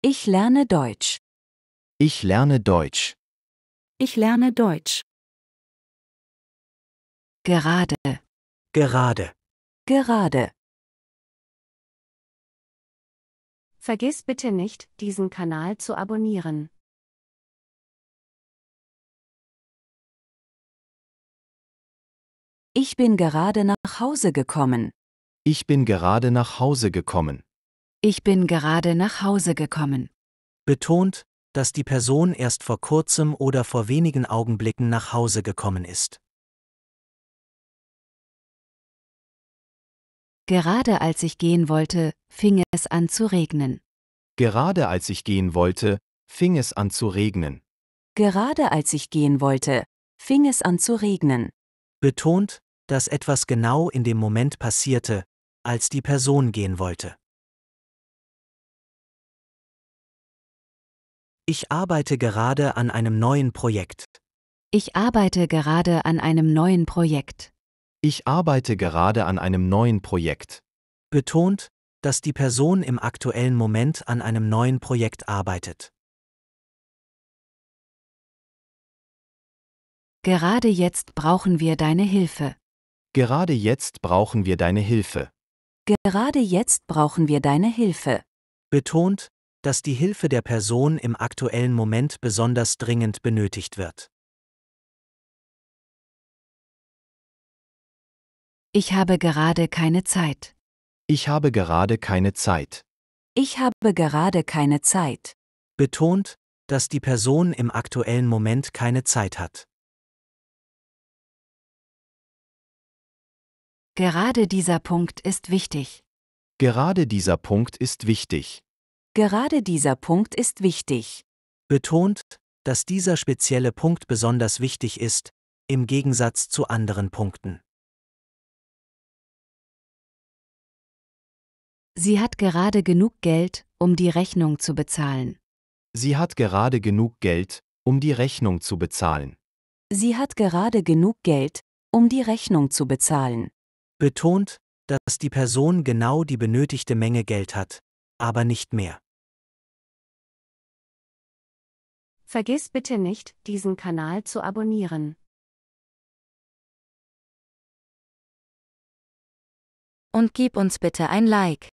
Ich lerne Deutsch. Ich lerne Deutsch. Ich lerne Deutsch. Gerade. Gerade. Gerade. Vergiss bitte nicht, diesen Kanal zu abonnieren. Ich bin gerade nach Hause gekommen. Ich bin gerade nach Hause gekommen. Ich bin gerade nach Hause gekommen. Betont, dass die Person erst vor kurzem oder vor wenigen Augenblicken nach Hause gekommen ist. Gerade als ich gehen wollte, fing es an zu regnen. Gerade als ich gehen wollte, fing es an zu regnen. Gerade als ich gehen wollte, fing es an zu regnen. Betont, dass etwas genau in dem Moment passierte, als die Person gehen wollte. Ich arbeite gerade an einem neuen Projekt. Ich arbeite gerade an einem neuen Projekt. Ich arbeite gerade an einem neuen Projekt. Betont, dass die Person im aktuellen Moment an einem neuen Projekt arbeitet. Gerade jetzt brauchen wir deine Hilfe. Gerade jetzt brauchen wir deine Hilfe. Gerade jetzt brauchen wir deine Hilfe. Betont, dass die Hilfe der Person im aktuellen Moment besonders dringend benötigt wird. Ich habe gerade keine Zeit. Ich habe gerade keine Zeit. Ich habe gerade keine Zeit. Betont, dass die Person im aktuellen Moment keine Zeit hat. Gerade dieser Punkt ist wichtig. Gerade dieser Punkt ist wichtig. Gerade dieser Punkt ist wichtig. Betont, dass dieser spezielle Punkt besonders wichtig ist, im Gegensatz zu anderen Punkten. Sie hat gerade genug Geld, um die Rechnung zu bezahlen. Sie hat gerade genug Geld, um die Rechnung zu bezahlen. Sie hat gerade genug Geld, um die Rechnung zu bezahlen. Betont, dass die Person genau die benötigte Menge Geld hat, aber nicht mehr. Vergiss bitte nicht, diesen Kanal zu abonnieren. Und gib uns bitte ein Like.